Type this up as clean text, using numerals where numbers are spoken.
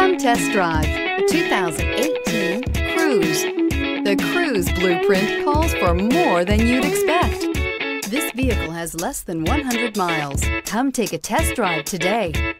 Come test drive the 2018 Cruze. The Cruze blueprint calls for more than you'd expect. This vehicle has less than 100 miles. Come take a test drive today.